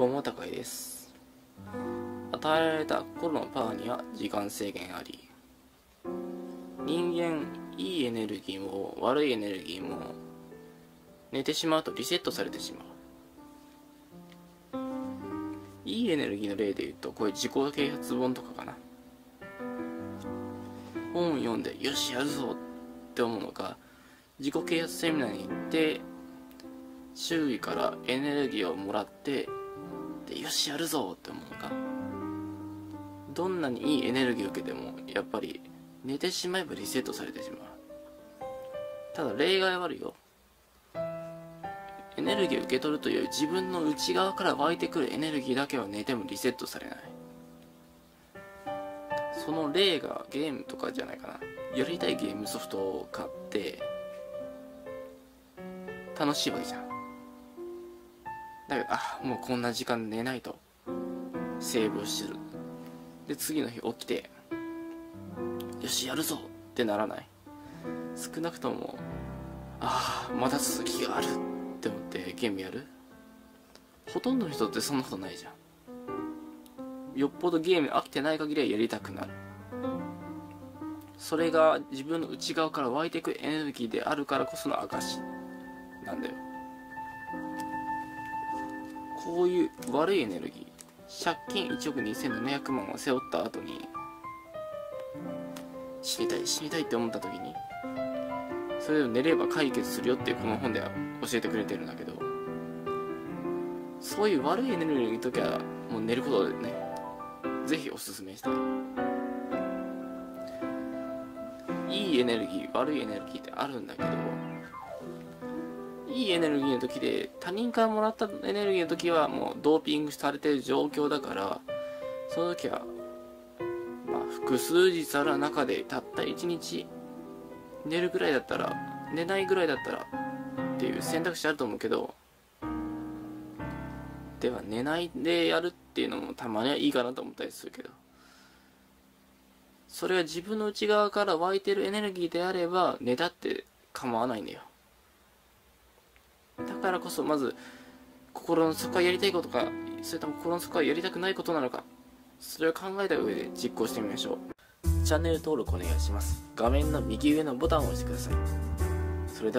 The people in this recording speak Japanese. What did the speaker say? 棒も高いです。与えられた心のパワーには時間制限あり、人間いいエネルギーも悪いエネルギーも寝てしまうとリセットされてしまう。いいエネルギーの例で言うと、こういう自己啓発本とかかな。本を読んでよしやるぞって思うのか、自己啓発セミナーに行って周囲からエネルギーをもらってでよしやるぞって思うのか、どんなにいいエネルギーを受けてもやっぱり寝てしまえばリセットされてしまう。ただ例外はあるよ。エネルギーを受け取るという自分の内側から湧いてくるエネルギーだけは寝てもリセットされない。その例がゲームとかじゃないかな。やりたいゲームソフトを買って楽しいわけじゃん。だけどもうこんな時間寝ないとセーブをしてる。で次の日起きてよしやるぞってならない。少なくともまだ続きがあるって思ってゲームやる。ほとんどの人ってそんなことないじゃん。よっぽどゲーム飽きてない限りはやりたくなる。それが自分の内側から湧いてくエネルギーであるからこその証なんだよ。こういう悪いエネルギー、借金1億2700万を背負った後に死にたい死にたいって思った時に、それを寝れば解決するよっていうこの本では教えてくれてるんだけど、そういう悪いエネルギーの時はもう寝ることでね、ぜひおすすめしたい。いいエネルギー悪いエネルギーってあるんだけど、いいエネルギーの時で他人からもらったエネルギーの時はもうドーピングされてる状況だから、その時は複数日ある中でたった1日寝るぐらいだったら寝ないぐらいだったらっていう選択肢あると思うけど、では寝ないでやるっていうのもたまにはいいかなと思ったりするけど、それは自分の内側から湧いてるエネルギーであれば寝たって構わないんだよ。だからこそまず心の底はやりたいことか、それとも心の底はやりたくないことなのか、それを考えた上で実行してみましょう。チャンネル登録お願いします。画面の右上のボタンを押してください。それでは。